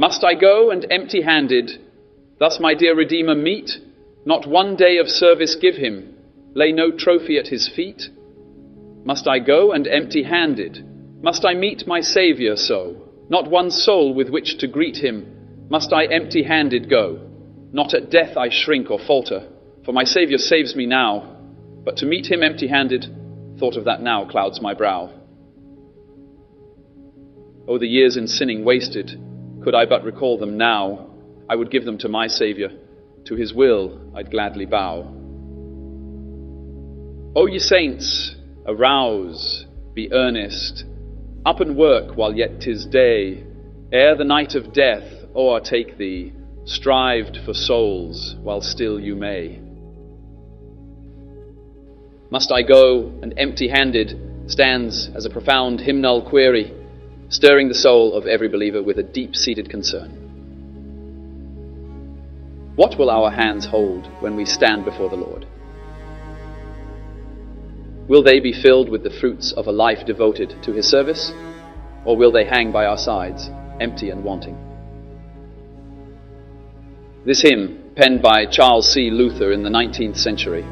Must I go and empty-handed, thus my dear Redeemer meet? Not one day of service give him, lay no trophy at his feet? Must I go and empty-handed? Must I meet my Saviour so? Not one soul with which to greet him, must I empty-handed go? Not at death I shrink or falter, for my Saviour saves me now. But to meet him empty-handed, thought of that now clouds my brow. Oh, the years in sinning wasted, could I but recall them now, I would give them to my Saviour, to his will I'd gladly bow. O ye saints, arouse, be earnest, up and work while yet 'tis day, ere the night of death o'ertake thee, strived for souls while still you may. Must I go and empty-handed stands as a profound hymnal query, stirring the soul of every believer with a deep-seated concern. What will our hands hold when we stand before the Lord? Will they be filled with the fruits of a life devoted to his service, or will they hang by our sides, empty and wanting? This hymn, penned by Charles C. Luther in the 19th century,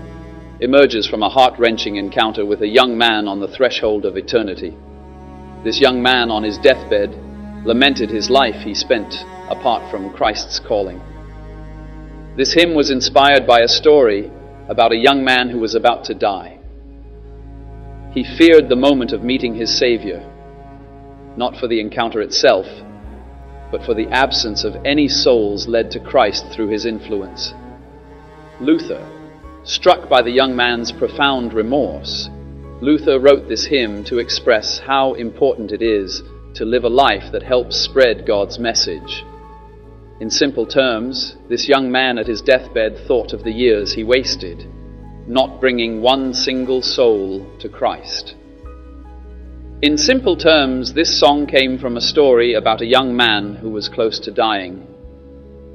emerges from a heart-wrenching encounter with a young man on the threshold of eternity. This young man on his deathbed lamented his life he spent apart from Christ's calling. This hymn was inspired by a story about a young man who was about to die. He feared the moment of meeting his Savior, not for the encounter itself, but for the absence of any souls led to Christ through his influence. Luther, struck by the young man's profound remorse, Luther wrote this hymn to express how important it is to live a life that helps spread God's message. In simple terms, this young man at his deathbed thought of the years he wasted, not bringing one single soul to Christ. In simple terms, this song came from a story about a young man who was close to dying.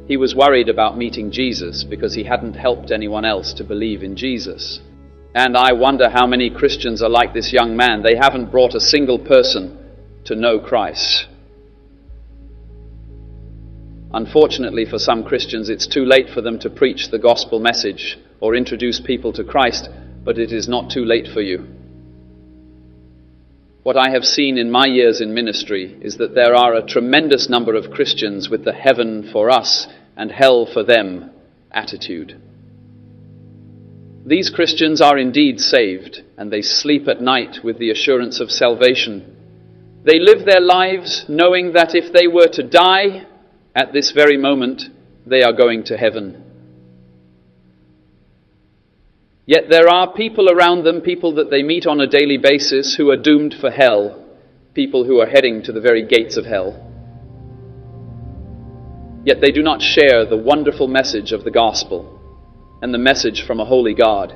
He was worried about meeting Jesus because he hadn't helped anyone else to believe in Jesus. And I wonder how many Christians are like this young man. They haven't brought a single person to know Christ. Unfortunately for some Christians, it's too late for them to preach the gospel message or introduce people to Christ, but it is not too late for you. What I have seen in my years in ministry is that there are a tremendous number of Christians with the heaven for us and hell for them attitude. These Christians are indeed saved, and they sleep at night with the assurance of salvation. They live their lives knowing that if they were to die at this very moment, they are going to heaven. Yet there are people around them, people that they meet on a daily basis, who are doomed for hell, people who are heading to the very gates of hell. Yet they do not share the wonderful message of the gospel and the message from a holy God.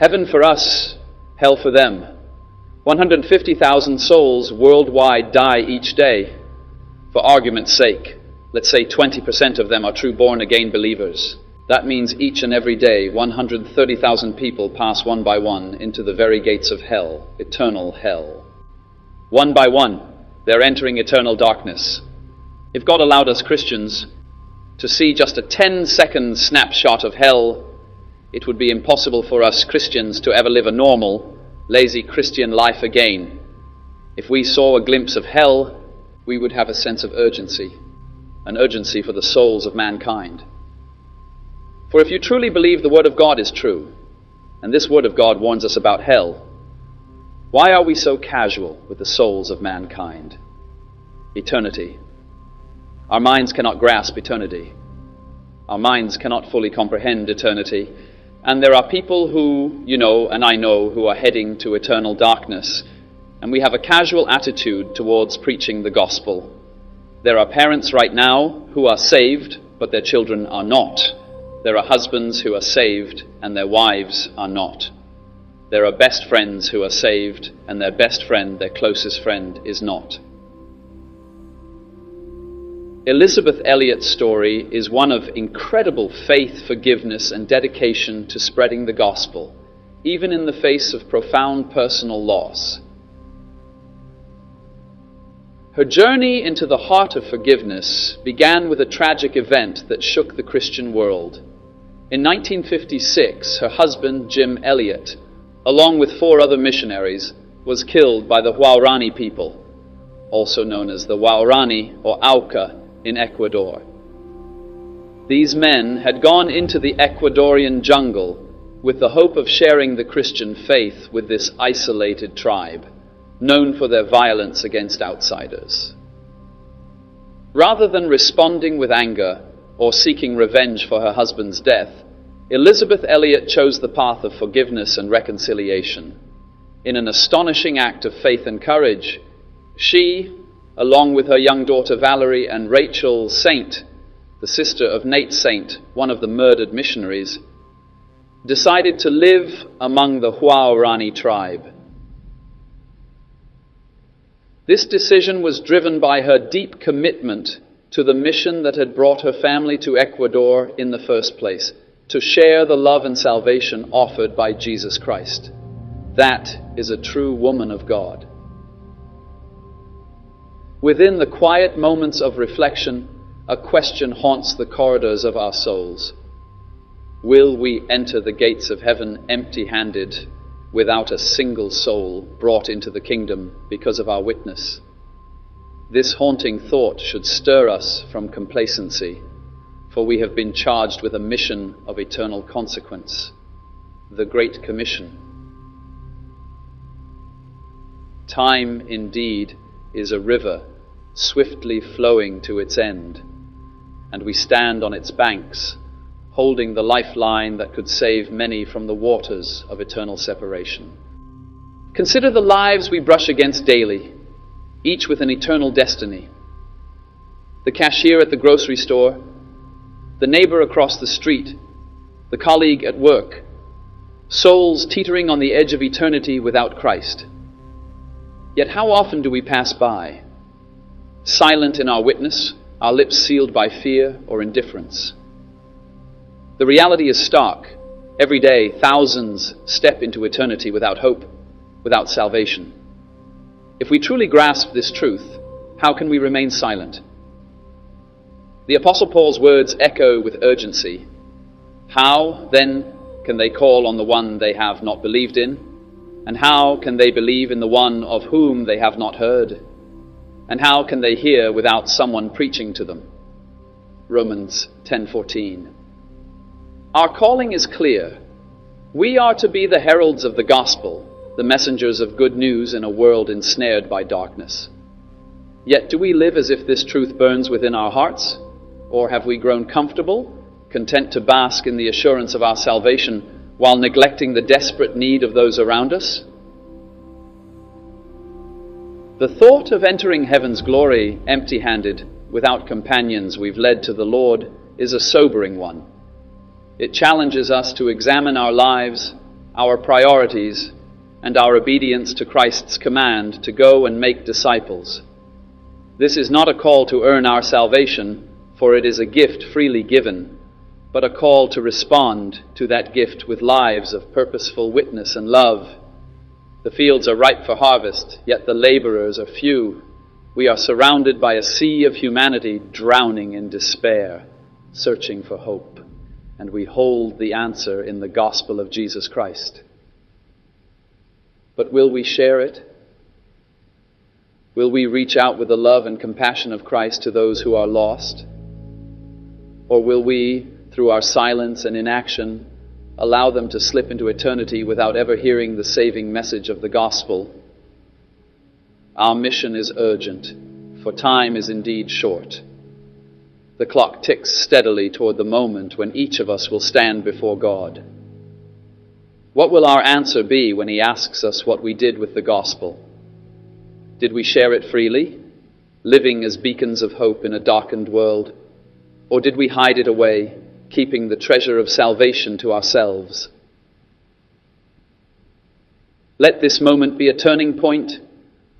Heaven for us, hell for them. 150,000 souls worldwide die each day. For argument's sake, let's say 20% of them are true born-again believers. That means each and every day 130,000 people pass one by one into the very gates of hell, eternal hell. One by one, they're entering eternal darkness. If God allowed us Christians to see just a 10-second snapshot of hell, it would be impossible for us Christians to ever live a normal, lazy Christian life again. If we saw a glimpse of hell, we would have a sense of urgency, an urgency for the souls of mankind. For if you truly believe the Word of God is true, and this Word of God warns us about hell, why are we so casual with the souls of mankind? Eternity. Our minds cannot grasp eternity. Our minds cannot fully comprehend eternity. And there are people who, you know, and I know, who are heading to eternal darkness. And we have a casual attitude towards preaching the gospel. There are parents right now who are saved, but their children are not. There are husbands who are saved, and their wives are not. There are best friends who are saved, and their best friend, their closest friend, is not. Elizabeth Elliot's story is one of incredible faith, forgiveness, and dedication to spreading the gospel, even in the face of profound personal loss. Her journey into the heart of forgiveness began with a tragic event that shook the Christian world. In 1956, her husband, Jim Elliot, along with four other missionaries, was killed by the Huaorani people, also known as the Huaorani or Auca in Ecuador. These men had gone into the Ecuadorian jungle with the hope of sharing the Christian faith with this isolated tribe, known for their violence against outsiders. Rather than responding with anger or seeking revenge for her husband's death, Elizabeth Elliot chose the path of forgiveness and reconciliation. In an astonishing act of faith and courage, she, along with her young daughter Valerie and Rachel Saint, the sister of Nate Saint, one of the murdered missionaries, decided to live among the Huaorani tribe. This decision was driven by her deep commitment to the mission that had brought her family to Ecuador in the first place, to share the love and salvation offered by Jesus Christ. That is a true woman of God. Within the quiet moments of reflection, a question haunts the corridors of our souls. Will we enter the gates of heaven empty-handed, without a single soul brought into the kingdom because of our witness? This haunting thought should stir us from complacency, for we have been charged with a mission of eternal consequence, the Great Commission. Time, indeed, is a river swiftly flowing to its end, and we stand on its banks, holding the lifeline that could save many from the waters of eternal separation. Consider the lives we brush against daily, each with an eternal destiny. The cashier at the grocery store, the neighbor across the street, the colleague at work, souls teetering on the edge of eternity without Christ. Yet how often do we pass by, silent in our witness, our lips sealed by fear or indifference? The reality is stark. Every day, thousands step into eternity without hope, without salvation. If we truly grasp this truth, how can we remain silent? The Apostle Paul's words echo with urgency. How, then, can they call on the one they have not believed in? And how can they believe in the one of whom they have not heard? And how can they hear without someone preaching to them? Romans 10:14. Our calling is clear. We are to be the heralds of the gospel, the messengers of good news in a world ensnared by darkness. Yet do we live as if this truth burns within our hearts? Or have we grown comfortable, content to bask in the assurance of our salvation while neglecting the desperate need of those around us? The thought of entering heaven's glory empty-handed, without companions we've led to the Lord, is a sobering one. It challenges us to examine our lives, our priorities, and our obedience to Christ's command to go and make disciples. This is not a call to earn our salvation, for it is a gift freely given, but a call to respond to that gift with lives of purposeful witness and love. The fields are ripe for harvest, yet the laborers are few. We are surrounded by a sea of humanity drowning in despair, searching for hope. And we hold the answer in the gospel of Jesus Christ. But will we share it? Will we reach out with the love and compassion of Christ to those who are lost? Or will we, through our silence and inaction, allow them to slip into eternity without ever hearing the saving message of the gospel? Our mission is urgent, for time is indeed short. The clock ticks steadily toward the moment when each of us will stand before God. What will our answer be when He asks us what we did with the gospel? Did we share it freely, living as beacons of hope in a darkened world? Or did we hide it away, keeping the treasure of salvation to ourselves? Let this moment be a turning point,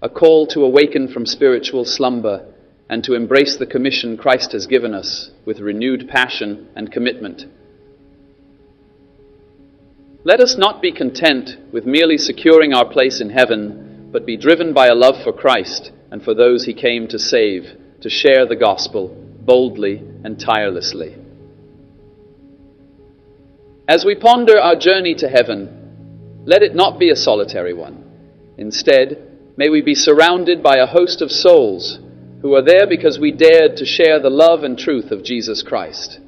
a call to awaken from spiritual slumber, and to embrace the commission Christ has given us with renewed passion and commitment. Let us not be content with merely securing our place in heaven, but be driven by a love for Christ and for those he came to save, to share the gospel boldly and tirelessly. As we ponder our journey to heaven, let it not be a solitary one. Instead, may we be surrounded by a host of souls who are there because we dared to share the love and truth of Jesus Christ.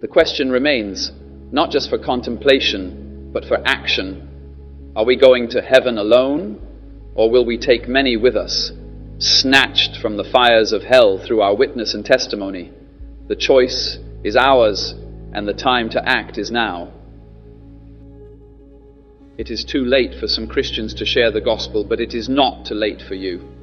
The question remains, not just for contemplation, but for action. Are we going to heaven alone, or will we take many with us, snatched from the fires of hell through our witness and testimony? The choice is ours, and the time to act is now. It is too late for some Christians to share the gospel, but it is not too late for you.